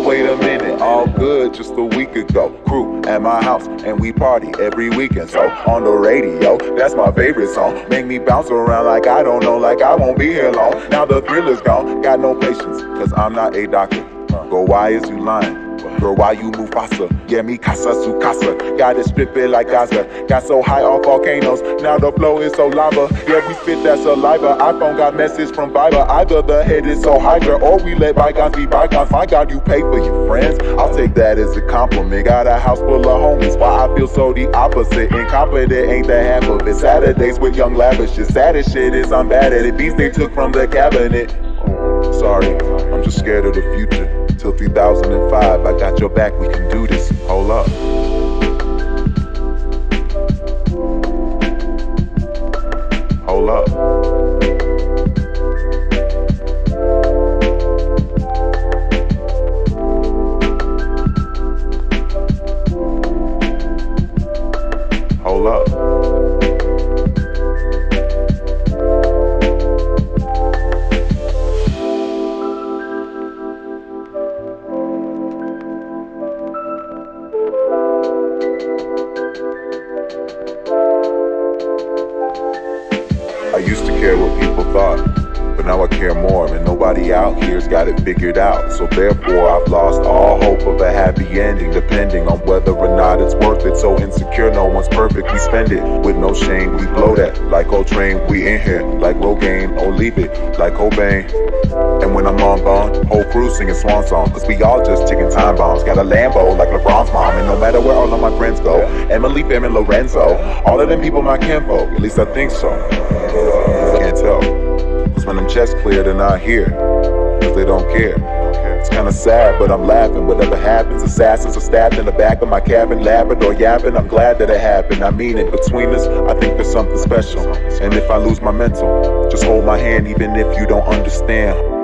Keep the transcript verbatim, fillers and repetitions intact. well, wait a minute, all good just a week ago. Crew at my house and we party every weekend. So on the radio, that's my favorite song. Make me bounce around like I don't know, like I won't be here long. Now the thrill is gone, got no patience, cause I'm not a doctor. Girl, why is you lying? Girl, why you move faster? Yeah, me casa su casa. Gotta strip it like Gaza. Got so high off volcanoes, now the flow is so lava. Yeah, we spit that saliva. iPhone got message from Viber. Either the head is so hydra, or we let bygones be bygones. My God, you pay for your friends. I'll take that as a compliment. Got a house full of homies, why I feel so the opposite. Incompetent ain't the half of it. Saturdays with young lavish. The saddest shit is I'm bad at it. Beats they took from the cabinet. Sorry, I'm just scared of the future. Till three thousand five, I got your back, we can do this, hold up. Hold up. Hold up. Out here's got it figured out, so therefore I've lost all hope of a happy ending, depending on whether or not it's worth it. So insecure, no one's perfect, we spend it with no shame, we blow that like Coltrane. We in here like Rogaine, or leave it like Cobain. And when I'm on gone, whole crew singing swan song, cause we all just ticking time bombs. Got a Lambo like LeBron's mom, and no matter where all of my friends go, Emily, Fam, and Lorenzo, all of them people my kinfolk, at least I think so. I can't tell. When them chests clear, they're not here, cause they don't care. It's kinda sad, but I'm laughing. Whatever happens, assassins are stabbed in the back of my cabin. Labrador yapping, I'm glad that it happened. I mean it, between us, I think there's something special. And if I lose my mental, just hold my hand even if you don't understand.